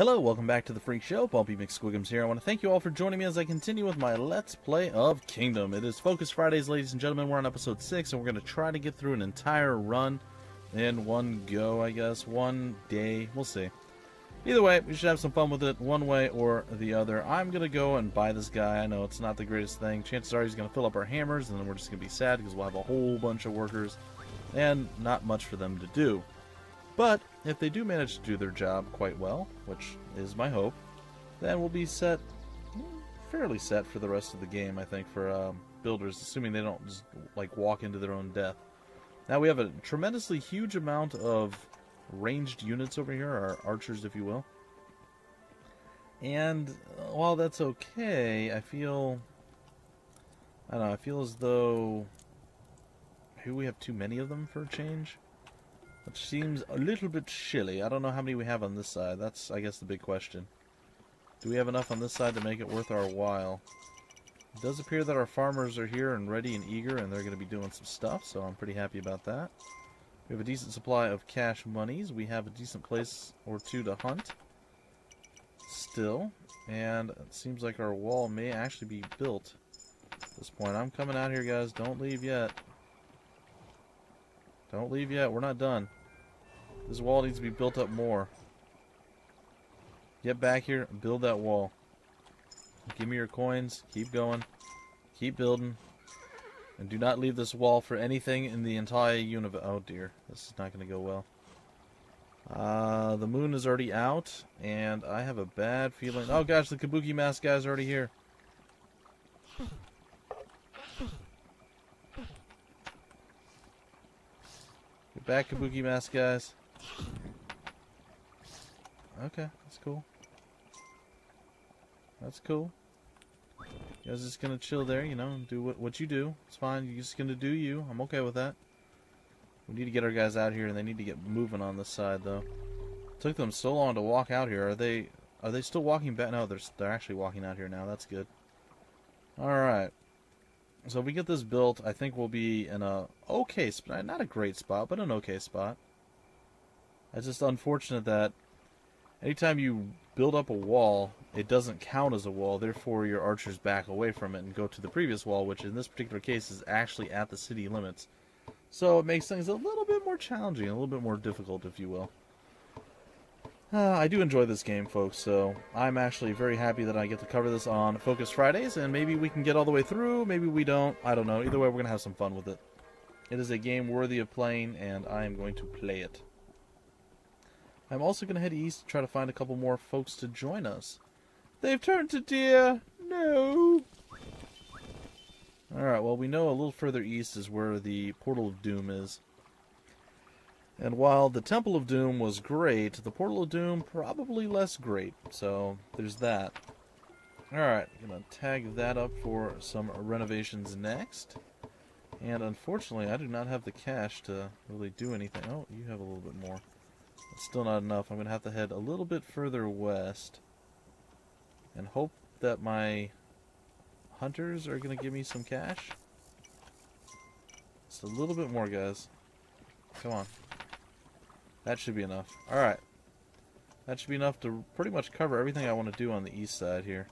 Hello, welcome back to The Phreak Show. Bumpy McSquigums here. I want to thank you all for joining me as I continue with my Let's Play of Kingdom. It is Focus Fridays, ladies and gentlemen. We're on episode 6, and we're going to try to get through an entire run in one go, I guess. One day. We'll see. Either way, we should have some fun with it, one way or the other. I'm going to go and buy this guy. I know it's not the greatest thing. Chances are he's going to fill up our hammers, and then we're just going to be sad because we'll have a whole bunch of workers and not much for them to do. But if they do manage to do their job quite well, which is my hope, then we'll be set, fairly set for the rest of the game, I think, for builders, assuming they don't just, like, walk into their own death. Now we have a tremendously huge amount of ranged units over here, or archers, if you will. And while that's okay, I feel, I don't know, I feel as though maybe we have too many of them for a change. Which seems a little bit shilly. I don't know how many we have on this side. That's, I guess, the big question. Do we have enough on this side to make it worth our while? It does appear that our farmers are here and ready and eager, and they're going to be doing some stuff, so I'm pretty happy about that. We have a decent supply of cash monies. We have a decent place or two to hunt still, and it seems like our wall may actually be built at this point. I'm coming out here, guys. Don't leave yet. Don't leave yet. We're not done. This wall needs to be built up more. Get back here and build that wall. Give me your coins. Keep going. Keep building. And do not leave this wall for anything in the entire universe. Oh dear. This is not going to go well. The moon is already out. And I have a bad feeling. Oh gosh, the Kabuki Mask guy's already here. Get back, Kabuki Mask guys. Okay, that's cool. That's cool. You guys just gonna chill there, you know, and do what you do. It's fine, you're just gonna do you. I'm okay with that. We need to get our guys out here, and they need to get moving on this side, though. It took them so long to walk out here. Are they still walking back? No, they're actually walking out here now. That's good. Alright. So if we get this built, I think we'll be in a okay spot. Not a great spot, but an okay spot. It's just unfortunate that anytime you build up a wall, it doesn't count as a wall. Therefore, your archers back away from it and go to the previous wall, which in this particular case is actually at the city limits. So it makes things a little bit more challenging, a little bit more difficult, if you will. I do enjoy this game, folks, so I'm actually very happy that I get to cover this on Focus Fridays, and maybe we can get all the way through, maybe we don't, I don't know. Either way, we're going to have some fun with it. It is a game worthy of playing, and I am going to play it. I'm also going to head east to try to find a couple more folks to join us. They've turned to deer! No! Alright, well, we know a little further east is where the Portal of Doom is. And while the Temple of Doom was great, the Portal of Doom probably less great. So, there's that. Alright, I'm going to tag that up for some renovations next. And unfortunately, I do not have the cash to really do anything. Oh, you have a little bit more. It's still not enough. I'm going to have to head a little bit further west. And hope that my hunters are going to give me some cash. Just a little bit more, guys. Come on. That should be enough. Alright. That should be enough to pretty much cover everything I want to do on the east side here.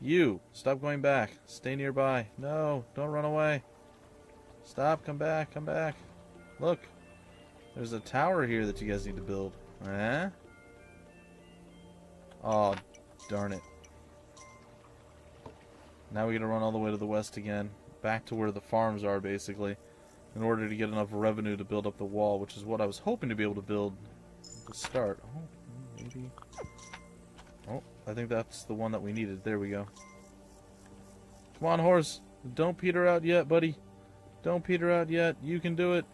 You! Stop going back. Stay nearby. No! Don't run away. Stop. Come back. Come back. Look. There's a tower here that you guys need to build. Eh? Oh, darn it. Now we gotta run all the way to the west again. Back to where the farms are, basically. In order to get enough revenue to build up the wall, which is what I was hoping to be able to build to start. Oh, maybe. Oh, I think that's the one that we needed. There we go. Come on, horse. Don't peter out yet, buddy. Don't peter out yet. You can do it.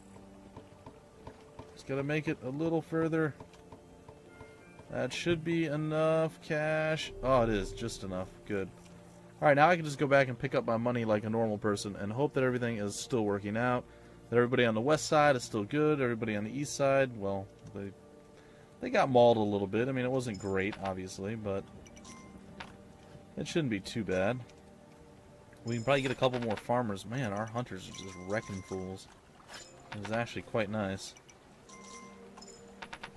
Just gotta make it a little further. That should be enough cash. Oh, it is. Just enough. Good. Alright, now I can just go back and pick up my money like a normal person and hope that everything is still working out. That everybody on the west side is still good. Everybody on the east side, well, they got mauled a little bit. I mean, it wasn't great, obviously, but it shouldn't be too bad. We can probably get a couple more farmers. Man, our hunters are just wrecking fools. It was actually quite nice.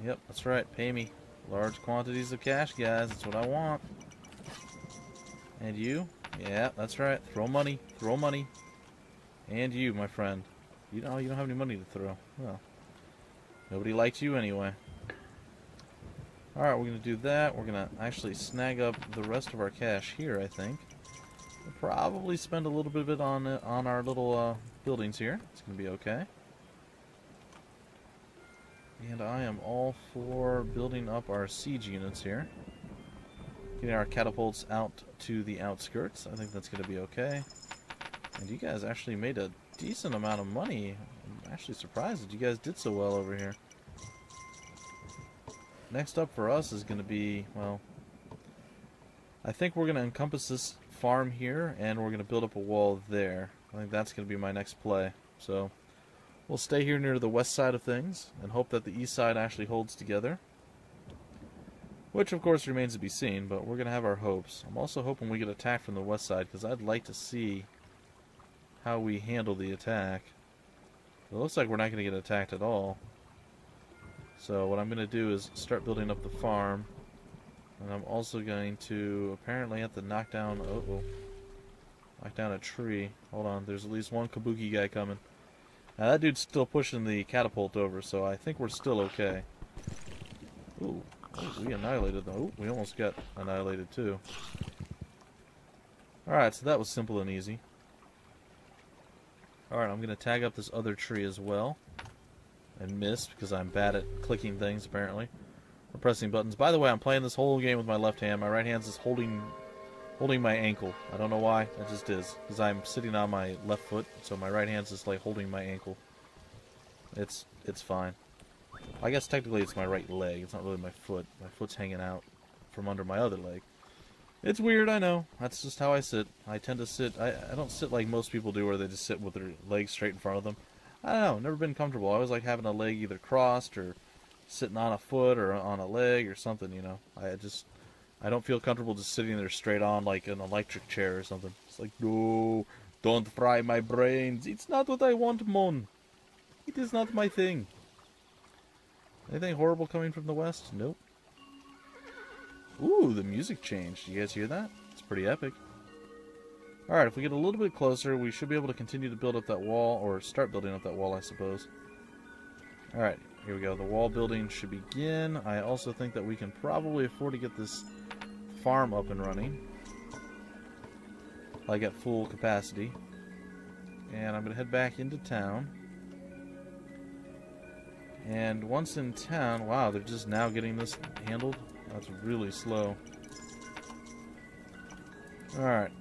Yep, that's right. Pay me. Large quantities of cash, guys. That's what I want. And you? Yeah, that's right. Throw money. Throw money. And you, my friend. You know, you don't have any money to throw. Well, nobody liked you anyway. Alright, we're going to do that. We're going to actually snag up the rest of our cash here, I think. We'll probably spend a little bit of it on our little buildings here. It's going to be okay. And I am all for building up our siege units here. Getting our catapults out to the outskirts. I think that's going to be okay. And you guys actually made a decent amount of money. I'm actually surprised that you guys did so well over here. Next up for us is going to be, well, I think we're going to encompass this farm here, and we're going to build up a wall there. I think that's going to be my next play. So we'll stay here near the west side of things and hope that the east side actually holds together, which of course remains to be seen, but we're going to have our hopes. I'm also hoping we get attacked from the west side, because I'd like to see how we handle the attack. It looks like we're not going to get attacked at all. So what I'm going to do is start building up the farm, and I'm also going to apparently have to knock down, knock down a tree. Hold on, there's at least one Kabuki guy coming. Now that dude's still pushing the catapult over, so I think we're still okay. Ooh, we annihilated them. Ooh, we almost got annihilated too. Alright, so that was simple and easy. Alright, I'm going to tag up this other tree as well. And miss, because I'm bad at clicking things, apparently. Or pressing buttons. By the way, I'm playing this whole game with my left hand. My right hand's just holding my ankle. I don't know why. It just is. Because I'm sitting on my left foot, so my right hand's just like holding my ankle. It's fine. I guess technically it's my right leg. It's not really my foot. My foot's hanging out from under my other leg. It's weird, I know. That's just how I sit. I tend to sit... I don't sit like most people do, where they just sit with their legs straight in front of them. I don't know. Never been comfortable. I always like having a leg either crossed or sitting on a foot or on a leg or something, you know. I don't feel comfortable just sitting there straight on like an electric chair or something. It's like, no, don't fry my brains. It's not what I want, Mon. It is not my thing. Anything horrible coming from the west? Nope. Ooh, the music changed. You guys hear that? It's pretty epic. Alright, if we get a little bit closer, we should be able to continue to build up that wall, or start building up that wall, I suppose. Alright, here we go. The wall building should begin. I also think that we can probably afford to get this farm up and running. Like at full capacity. And I'm going to head back into town. And once in town, wow, they're just now getting this handled. That's really slow. Alright.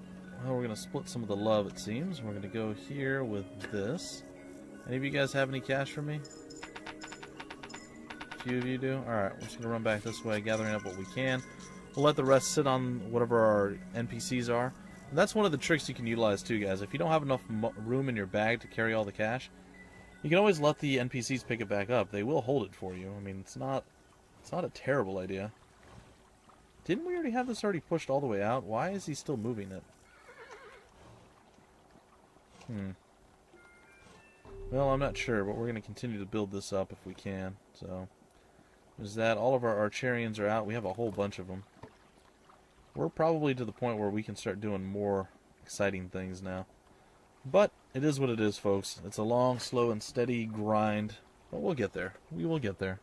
Well, we're going to split some of the love, it seems. We're going to go here with this. Any of you guys have any cash for me? A few of you do? Alright, we're just going to run back this way, gathering up what we can. We'll let the rest sit on whatever our NPCs are. And that's one of the tricks you can utilize too, guys. If you don't have enough room in your bag to carry all the cash, you can always let the NPCs pick it back up. They will hold it for you. I mean, it's not a terrible idea. Didn't we already have this pushed all the way out? Why is he still moving it? Well, I'm not sure, but we're going to continue to build this up if we can. So, there's that. All of our Archarians are out. We have a whole bunch of them. We're probably to the point where we can start doing more exciting things now. But, it is what it is, folks. It's a long, slow, and steady grind. But we'll get there. We will get there.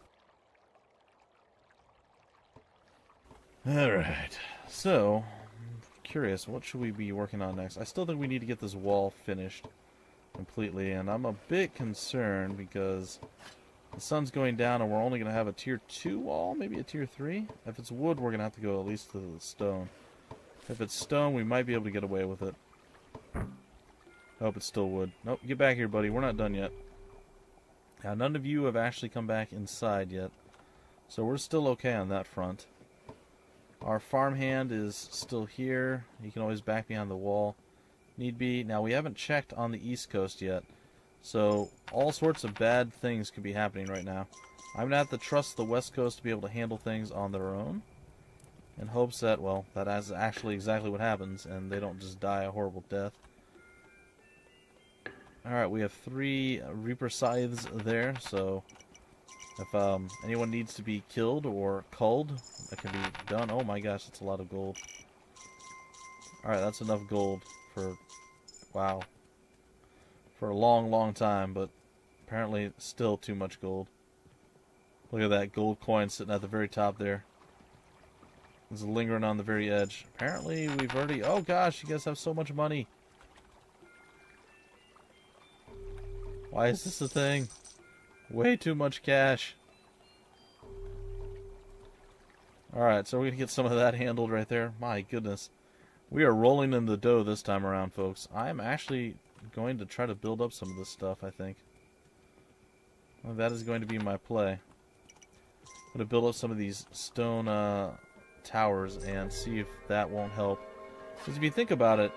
Alright. So... curious, what should we be working on next? I still think we need to get this wall finished completely, and I'm a bit concerned because the sun's going down and we're only going to have a tier 2 wall, maybe a tier 3? If it's wood, we're going to have to go at least to the stone. If it's stone, we might be able to get away with it. I hope it's still wood. Nope, get back here, buddy. We're not done yet. Now, none of you have actually come back inside yet, so we're still okay on that front. Our farmhand is still here. You can always back behind the wall, need be. Now, we haven't checked on the east coast yet, so all sorts of bad things could be happening right now. I'm going to have to trust the west coast to be able to handle things on their own in hopes that, well, that is actually exactly what happens and they don't just die a horrible death. Alright, we have 3 Reaper Scythes there, so If anyone needs to be killed or culled, that can be done. Oh my gosh, that's a lot of gold. Alright, that's enough gold for, wow, for a long, long time, but apparently still too much gold. Look at that gold coin sitting at the very top there. It's lingering on the very edge. Apparently we've already, oh gosh, you guys have so much money. Why is this a thing? Way too much cash. Alright, so we're going to get some of that handled right there. My goodness. We are rolling in the dough this time around, folks. I'm actually going to try to build up some of this stuff, I think. Well, that is going to be my play. I'm going to build up some of these stone towers and see if that won't help. Because if you think about it,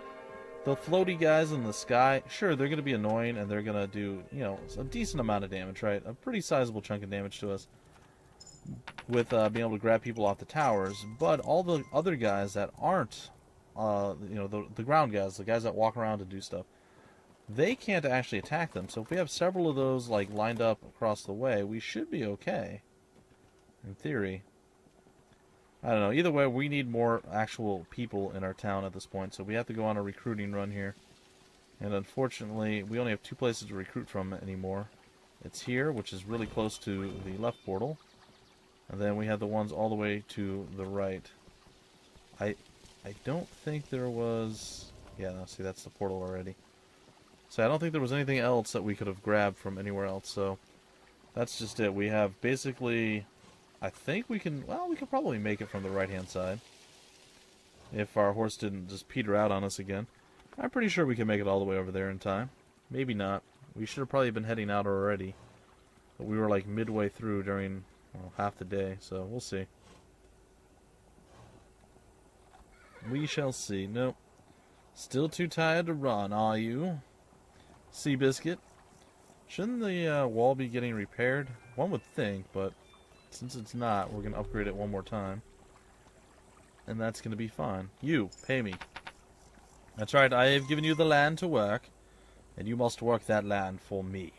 the floaty guys in the sky, sure, they're going to be annoying and they're going to do, you know, a decent amount of damage, right? A pretty sizable chunk of damage to us with being able to grab people off the towers. But all the other guys that aren't, you know, the ground guys, the guys that walk around and do stuff, they can't actually attack them. So if we have several of those, like, lined up across the way, we should be okay, in theory. I don't know. Either way, we need more actual people in our town at this point, so we have to go on a recruiting run here. And unfortunately, we only have two places to recruit from anymore. It's here, which is really close to the left portal. And then we have the ones all the way to the right. I don't think there was... Yeah, no, see, that's the portal already. So I don't think there was anything else that we could have grabbed from anywhere else, so... That's just it. We have basically... I think we can, well, we can probably make it from the right-hand side. If our horse didn't just peter out on us again. I'm pretty sure we can make it all the way over there in time. Maybe not. We should have probably been heading out already. But we were like midway through during, well, half the day, so we'll see. We shall see. Nope. Still too tired to run, are you? Seabiscuit. Shouldn't the wall be getting repaired? One would think, but... Since it's not, we're going to upgrade it one more time. And that's going to be fine. You, pay me. That's right, I have given you the land to work, and you must work that land for me.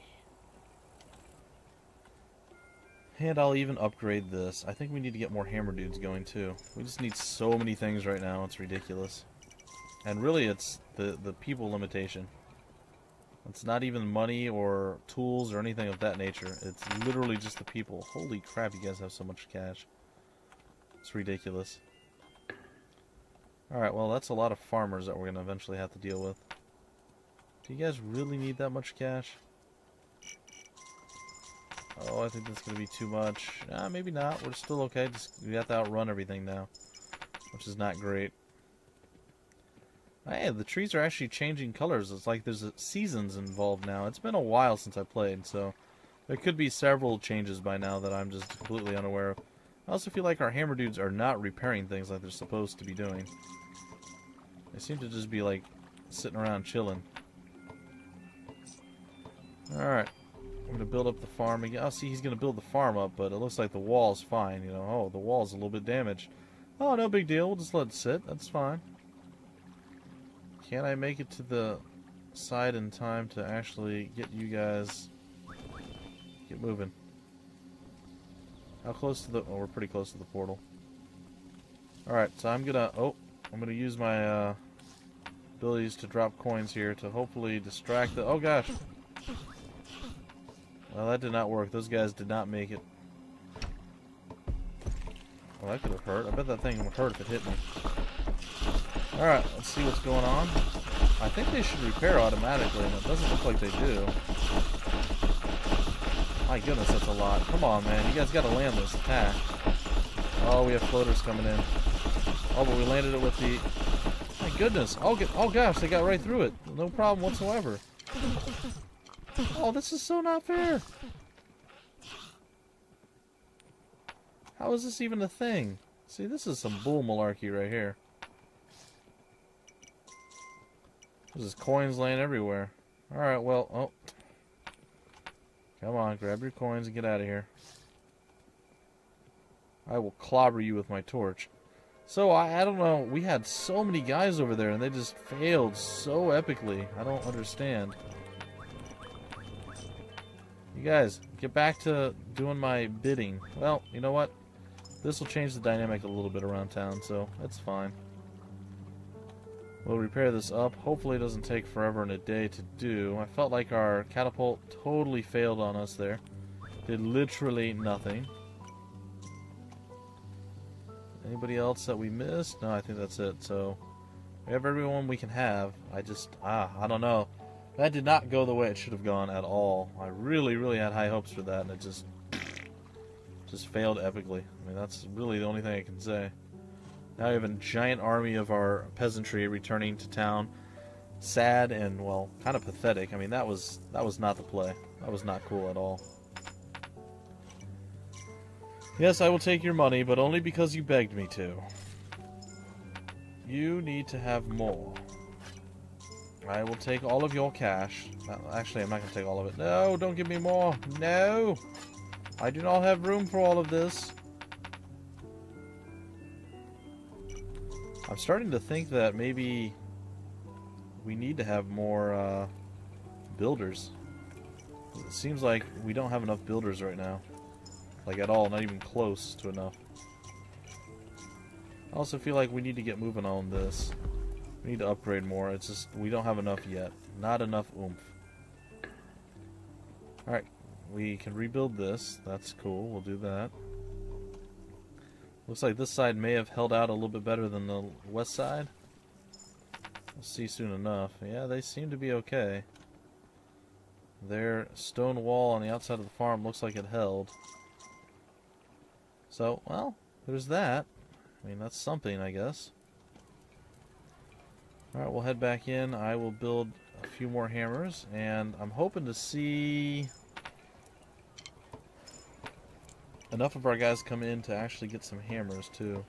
And I'll even upgrade this. I think we need to get more hammer dudes going, too. We just need so many things right now, it's ridiculous. And really, it's the people limitation. It's not even money or tools or anything of that nature. It's literally just the people. Holy crap, you guys have so much cash. It's ridiculous. Alright, well, that's a lot of farmers that we're going to eventually have to deal with. Do you guys really need that much cash? Oh, I think that's going to be too much. Ah, maybe not. We're still okay. Just, we have to outrun everything now, which is not great. Hey, the trees are actually changing colors. It's like there's seasons involved now. It's been a while since I played, so there could be several changes by now that I'm just completely unaware of. I also feel like our hammer dudes are not repairing things like they're supposed to be doing. They seem to just be, like, sitting around chilling. Alright. I'm going to build up the farm again. Oh, see, he's going to build the farm up, but it looks like the wall's fine. You know, oh, the wall's a little bit damaged. Oh, no big deal. We'll just let it sit. That's fine. Can I make it to the side in time to actually get you guys get moving? How close to the... Oh, we're pretty close to the portal. Alright, so I'm gonna... Oh, I'm gonna use my abilities to drop coins here to hopefully distract the... Oh, gosh! Well, that did not work. Those guys did not make it. Well, that could have hurt. I bet that thing would hurt if it hit me. Alright, let's see what's going on. I think they should repair automatically, and it doesn't look like they do. My goodness, that's a lot. Come on, man. You guys gotta land this attack. Oh, we have floaters coming in. Oh, but we landed it with the... My goodness. Oh, gosh, they got right through it. No problem whatsoever. Oh, this is so not fair. How is this even a thing? See, this is some bull malarkey right here. There's coins laying everywhere. Alright, well, oh. Come on, grab your coins and get out of here. I will clobber you with my torch. So, I don't know, we had so many guys over there and they just failed so epically. I don't understand. You guys, get back to doing my bidding. Well, you know what? This will change the dynamic a little bit around town, so that's fine. We'll repair this up. Hopefully it doesn't take forever and a day to do. I felt like our catapult totally failed on us there. Did literally nothing. Anybody else that we missed? No, I think that's it. So we have everyone we can have. I just, I don't know. That did not go the way it should have gone at all. I really, really had high hopes for that, and it just failed epically. I mean, that's really the only thing I can say. Now we have a giant army of our peasantry returning to town. Sad and, well, kind of pathetic. I mean, that was not the play. That was not cool at all. Yes, I will take your money, but only because you begged me to. You need to have more. I will take all of your cash. Actually, I'm not going to take all of it. No, don't give me more. No! I do not have room for all of this. I'm starting to think that maybe we need to have more builders. It seems like we don't have enough builders right now. Like at all, not even close to enough. I also feel like we need to get moving on this. We need to upgrade more. It's just we don't have enough yet. Not enough oomph. Alright, we can rebuild this. That's cool. We'll do that. Looks like this side may have held out a little bit better than the west side. We'll see soon enough. Yeah, they seem to be okay. Their stone wall on the outside of the farm looks like it held. So, well, there's that. I mean, that's something, I guess. Alright, we'll head back in. I will build a few more hammers, and I'm hoping to see enough of our guys come in to actually get some hammers, too.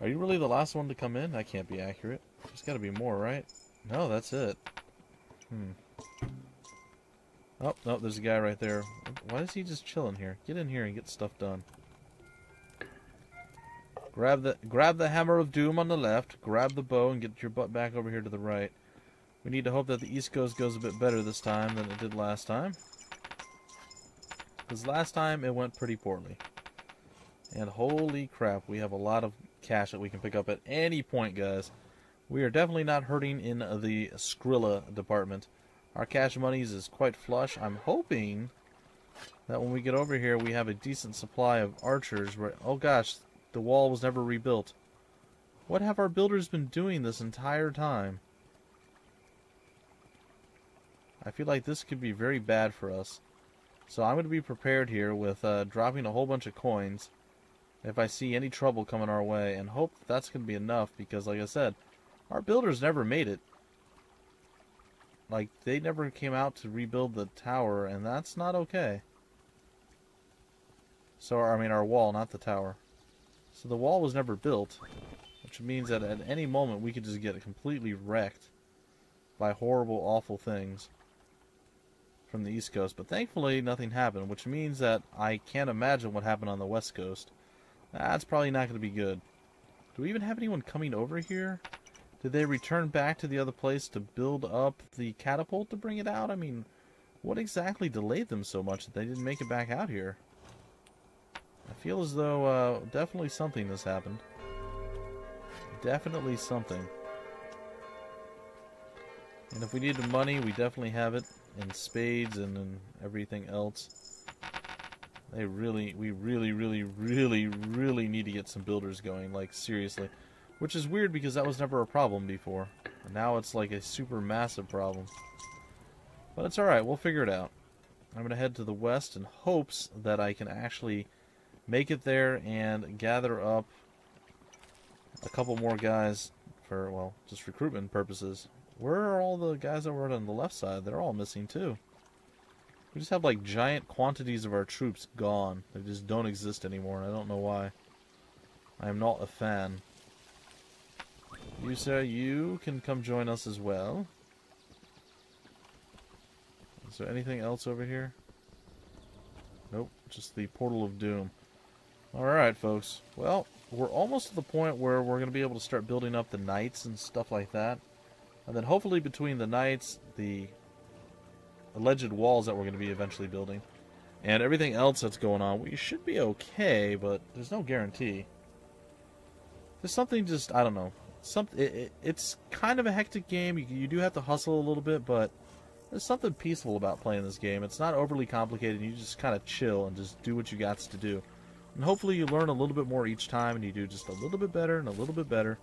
Are you really the last one to come in? That can't be accurate. There's got to be more, right? No, that's it. Oh, no, there's a guy right there. Why is he just chilling here? Get in here and get stuff done. Grab the hammer of doom on the left. Grab the bow and get your butt back over here to the right. We need to hope that the East Coast goes a bit better this time than it did last time. Because last time it went pretty poorly. And holy crap, we have a lot of cash that we can pick up at any point, guys. We are definitely not hurting in the Skrilla department. Our cash monies is quite flush. I'm hoping that when we get over here we have a decent supply of archers. Oh gosh, the wall was never rebuilt. What have our builders been doing this entire time? I feel like this could be very bad for us. So I'm going to be prepared here with dropping a whole bunch of coins if I see any trouble coming our way, and hope that's going to be enough because, like I said, our builders never made it. Like, they never came out to rebuild the tower, and that's not okay. So, I mean, our wall, not the tower. So the wall was never built, which means that at any moment we could just get completely wrecked by horrible, awful things from the East Coast. But thankfully, nothing happened, which means that I can't imagine what happened on the West Coast. That's probably not going to be good. Do we even have anyone coming over here? Did they return back to the other place to build up the catapult to bring it out? I mean, what exactly delayed them so much that they didn't make it back out here? I feel as though definitely something has happened. Definitely something. And if we needed money, we definitely have it in spades and in everything else. They really, we really, really, really, really need to get some builders going, like seriously. Which is weird because that was never a problem before. And now it's like a super massive problem. But it's alright, we'll figure it out. I'm going to head to the west in hopes that I can actually make it there and gather up a couple more guys for, well, just recruitment purposes. Where are all the guys that were on the left side? They're all missing too. We just have like giant quantities of our troops gone. They just don't exist anymore, and I don't know why. I am not a fan. You, sir, you can come join us as well. Is there anything else over here? Nope, just the Portal of Doom. Alright, folks. Well, we're almost to the point where we're going to be able to start building up the knights and stuff like that. And then hopefully between the knights, the alleged walls that we're going to be eventually building. And everything else that's going on, we should be okay, but there's no guarantee. There's something just, I don't know. It's kind of a hectic game. You do have to hustle a little bit, but there's something peaceful about playing this game. It's not overly complicated. You just kind of chill and just do what you got to do. And hopefully you learn a little bit more each time, and you do just a little bit better and a little bit better.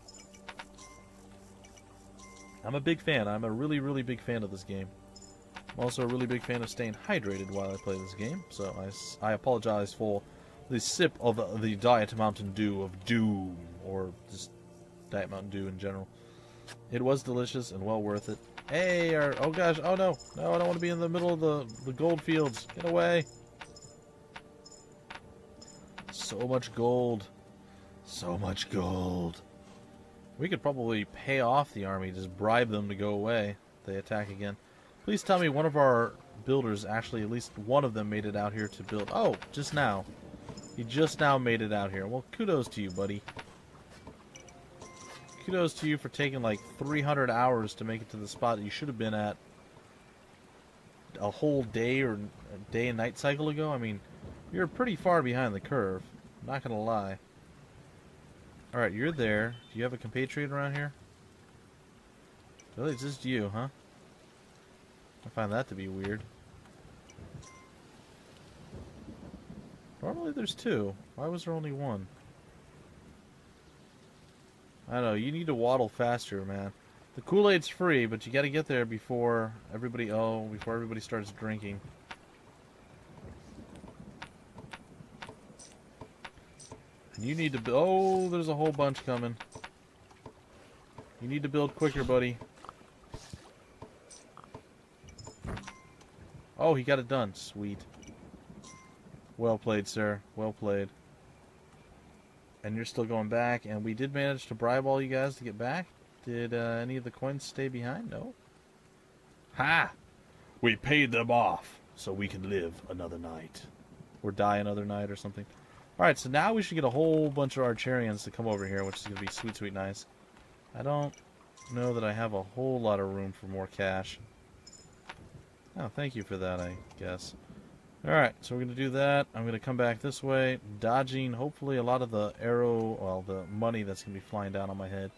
I'm a big fan. I'm a really, really big fan of this game. I'm also a really big fan of staying hydrated while I play this game, so I apologize for the sip of the Diet Mountain Dew of Doom, or just Diet Mountain Dew in general. It was delicious and well worth it. Hey, oh gosh, oh no, no, I don't want to be in the middle of the gold fields. Get away. So much gold. So much gold. We could probably pay off the army, just bribe them to go away. They attack again. Please tell me one of our builders, actually, at least one of them made it out here to build. Oh, just now. He just now made it out here. Well, kudos to you, buddy. Kudos to you for taking like 300 hours to make it to the spot that you should have been at a whole day or a day and night cycle ago. I mean, you're pretty far behind the curve. I'm not going to lie. Alright, you're there. Do you have a compatriot around here? Really, it's just you, huh? I find that to be weird. Normally there's two. Why was there only one? I don't know. You need to waddle faster, man. The Kool-Aid's free, but you gotta get there before everybody... Oh, before everybody starts drinking. And you need to... Oh, there's a whole bunch coming. You need to build quicker, buddy. Oh, he got it done. Sweet. Well played, sir. Well played. And you're still going back, and we did manage to bribe all you guys to get back. Did any of the coins stay behind? No. Ha! We paid them off, so we can live another night. Or die another night or something. Alright, so now we should get a whole bunch of Archarians to come over here, which is going to be sweet, sweet nice. I don't know that I have a whole lot of room for more cash. Oh, thank you for that, I guess. Alright, so we're going to do that. I'm going to come back this way, dodging hopefully a lot of the arrow, well, the money that's going to be flying down on my head.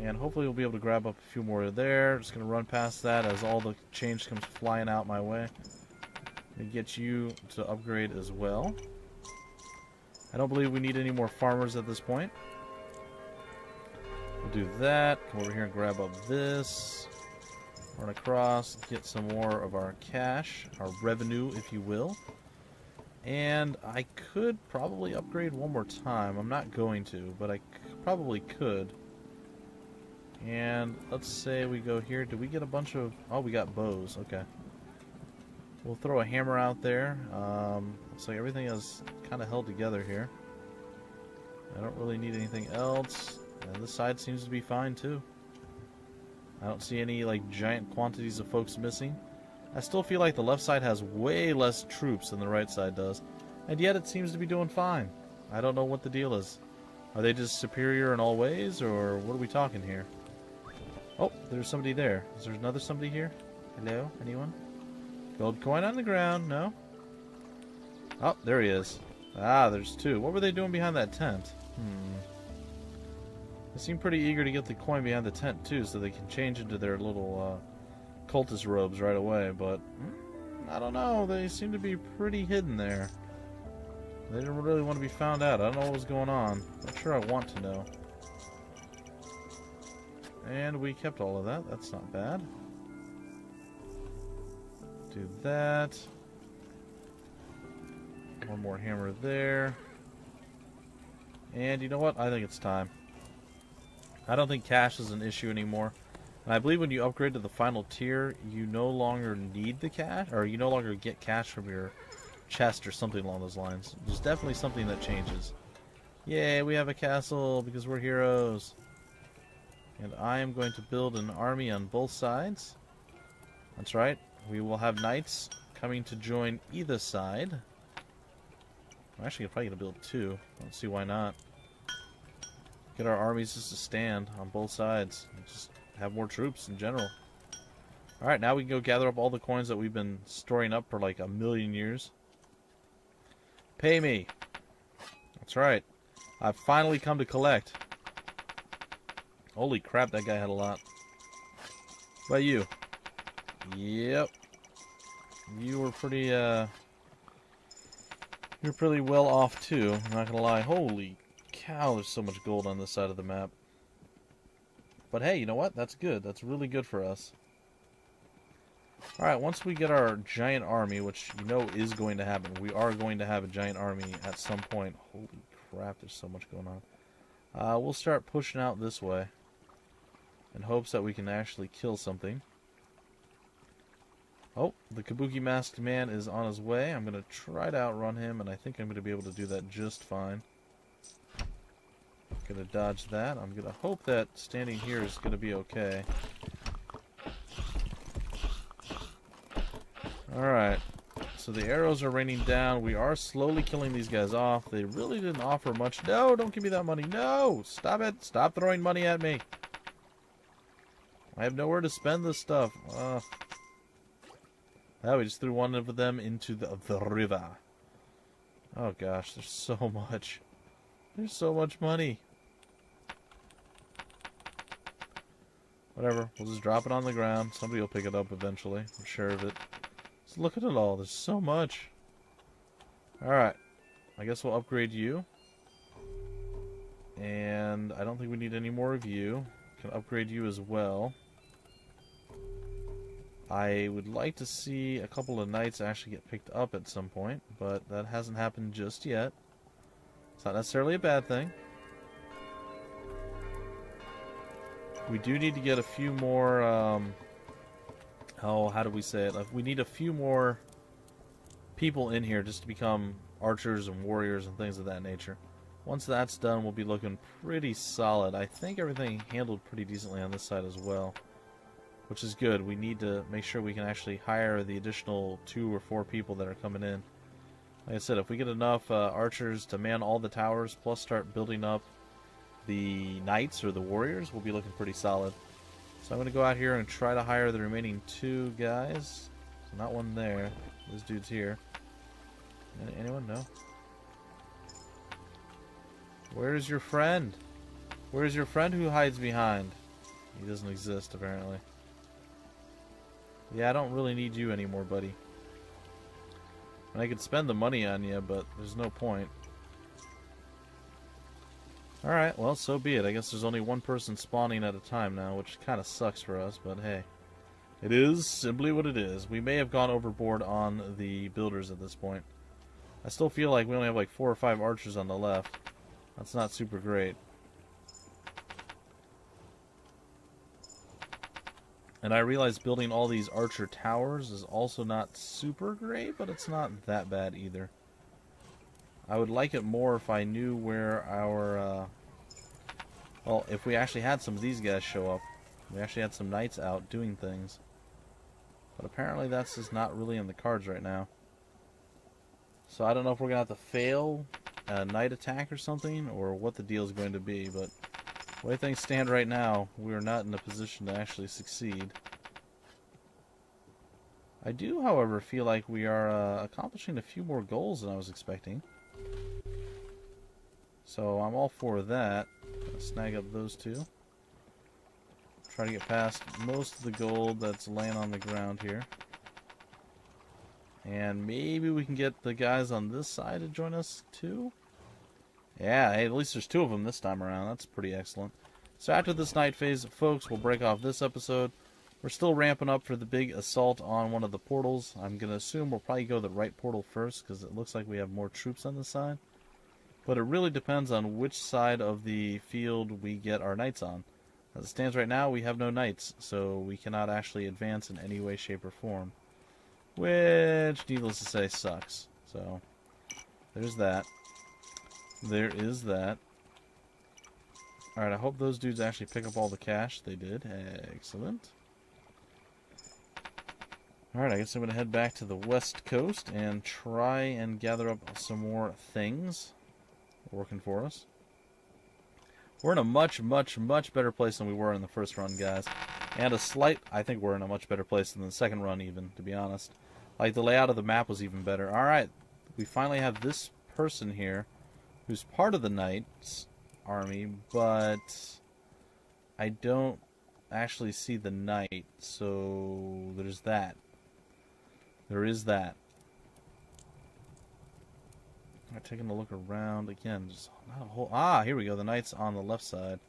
And hopefully we'll be able to grab up a few more there. Just going to run past that as all the change comes flying out my way. And get you to upgrade as well. I don't believe we need any more farmers at this point. We'll do that. Come over here and grab up this. Run across, get some more of our cash, our revenue, if you will. And I could probably upgrade one more time. I'm not going to, but I probably could. And let's say we go here. Do we get a bunch of... Oh, we got bows. Okay. We'll throw a hammer out there. Looks like everything is kind of held together here. I don't really need anything else. And this side seems to be fine, too. I don't see any, like, giant quantities of folks missing. I still feel like the left side has way less troops than the right side does. And yet it seems to be doing fine. I don't know what the deal is. Are they just superior in all ways, or what are we talking here? Oh, there's somebody there. Is there another somebody here? Hello? Anyone? Gold coin on the ground. No? Oh, there he is. Ah, there's two. What were they doing behind that tent? Hmm. They seem pretty eager to get the coin behind the tent, too, so they can change into their little cultist robes right away, but I don't know. They seem to be pretty hidden there. They didn't really want to be found out. I don't know what was going on. Not sure I want to know. And we kept all of that. That's not bad. Do that. One more hammer there. And you know what? I think it's time. I don't think cash is an issue anymore. And I believe when you upgrade to the final tier, you no longer need the cash, or you no longer get cash from your chest or something along those lines. There's definitely something that changes. Yay, we have a castle because we're heroes. And I am going to build an army on both sides. That's right. We will have knights coming to join either side. I'm actually probably going to build two. I don't see why not. Get our armies just to stand on both sides. And just have more troops in general. Alright, now we can go gather up all the coins that we've been storing up for like 1,000,000 years. Pay me. That's right. I've finally come to collect. Holy crap, that guy had a lot. What about you? Yep. You were pretty, you're pretty well off too, I'm not gonna lie. Holy cow, there's so much gold on this side of the map. But hey, you know what? That's good. That's really good for us. Alright, once we get our giant army, which you know is going to happen. We are going to have a giant army at some point. Holy crap, there's so much going on. We'll start pushing out this way in hopes that we can actually kill something. Oh, the Kabuki Masked Man is on his way. I'm going to try to outrun him, and I think I'm going to be able to do that just fine. Going to dodge that. I'm going to hope that standing here is going to be okay. Alright, so the arrows are raining down. We are slowly killing these guys off. They really didn't offer much. No, don't give me that money. No, stop it. Stop throwing money at me. I have nowhere to spend this stuff. Oh, we just threw one of them into the river. Oh gosh, there's so much. There's so much money. Whatever, we'll just drop it on the ground. Somebody will pick it up eventually. I'm sure of it. Just look at it all. There's so much. Alright. I guess we'll upgrade you. And I don't think we need any more of you. Can upgrade you as well. I would like to see a couple of knights actually get picked up at some point, but that hasn't happened just yet. It's not necessarily a bad thing. We do need to get a few more, how do we say it? Like, we need a few more people in here just to become archers and warriors and things of that nature. Once that's done, we'll be looking pretty solid. I think everything handled pretty decently on this side as well, which is good. We need to make sure we can actually hire the additional 2 or 4 people that are coming in. Like I said, if we get enough archers to man all the towers, plus start building up the knights or the warriors, we'll be looking pretty solid. So I'm going to go out here and try to hire the remaining 2 guys. So not one there. This dude's here. Anyone? No? Where's your friend? Where's your friend who hides behind? He doesn't exist, apparently. Yeah, I don't really need you anymore, buddy. I could spend the money on you, but there's no point. Alright, well, so be it. I guess there's only one person spawning at a time now, which kind of sucks for us, but hey. It is simply what it is. We may have gone overboard on the builders at this point. I still feel like we only have like 4 or 5 archers on the left. That's not super great. And I realize building all these archer towers is also not super great, but it's not that bad either. I would like it more if I knew where our, well, if we actually had some of these guys show up. We actually had some knights out doing things. But apparently that's just not really in the cards right now. So I don't know if we're going to have to fail a knight attack or something, or what the deal is going to be, but the way things stand right now, we are not in a position to actually succeed. I do, however, feel like we are accomplishing a few more goals than I was expecting. So I'm all for that. Gonna snag up those 2. Try to get past most of the gold that's laying on the ground here. And maybe we can get the guys on this side to join us too? Yeah, hey, at least there's 2 of them this time around. That's pretty excellent. So after this night phase, folks, we'll break off this episode. We're still ramping up for the big assault on one of the portals. I'm going to assume we'll probably go the right portal first because it looks like we have more troops on this side. But it really depends on which side of the field we get our knights on. As it stands right now, we have no knights, so we cannot actually advance in any way, shape, or form. Which, needless to say, sucks. So, there's that. There is that. Alright, I hope those dudes actually pick up all the cash. They did. Excellent. Alright, I guess I'm going to head back to the west coast and try and gather up some more things working for us. We're in a much, much, much better place than we were in the first run, guys. and a slight... I think we're in a much better place than the second run, even, to be honest. Like, the layout of the map was even better. Alright, we finally have this person here, who's part of the Knight's army, but I don't actually see the Knight, so there's that. There is that. I'm taking a look around again. Just not a whole... Ah, here we go. The Knight's on the left side.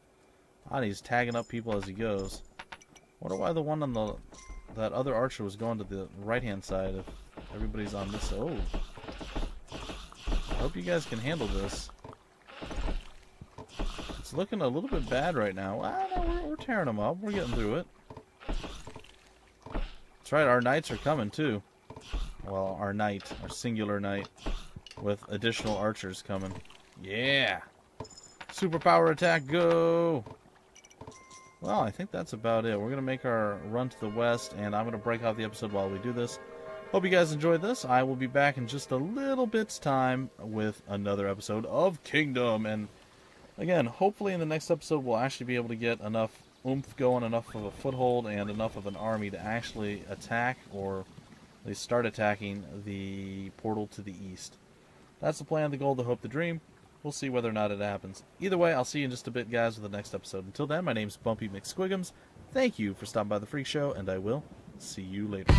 Ah, and he's tagging up people as he goes. Wonder why the one on the... That other archer was going to the right-hand side if everybody's on this... Oh. I hope you guys can handle this. It's looking a little bit bad right now. Ah, no, we're tearing them up. We're getting through it. That's right, our knights are coming, too. Well, our knight. Our singular knight. With additional archers coming. Yeah! Superpower attack, go! Well, I think that's about it. We're going to make our run to the west, and I'm going to break off the episode while we do this. Hope you guys enjoyed this. I will be back in just a little bit's time with another episode of Kingdom. And again, hopefully in the next episode we'll actually be able to get enough oomph going, enough of a foothold, and enough of an army to actually attack, or at least start attacking, the portal to the east. That's the plan, the goal, the hope, the dream. We'll see whether or not it happens. Either way, I'll see you in just a bit, guys, with the next episode. Until then, my name's Bumpy McSquigums. Thank you for stopping by The Phreak Show, and I will see you later.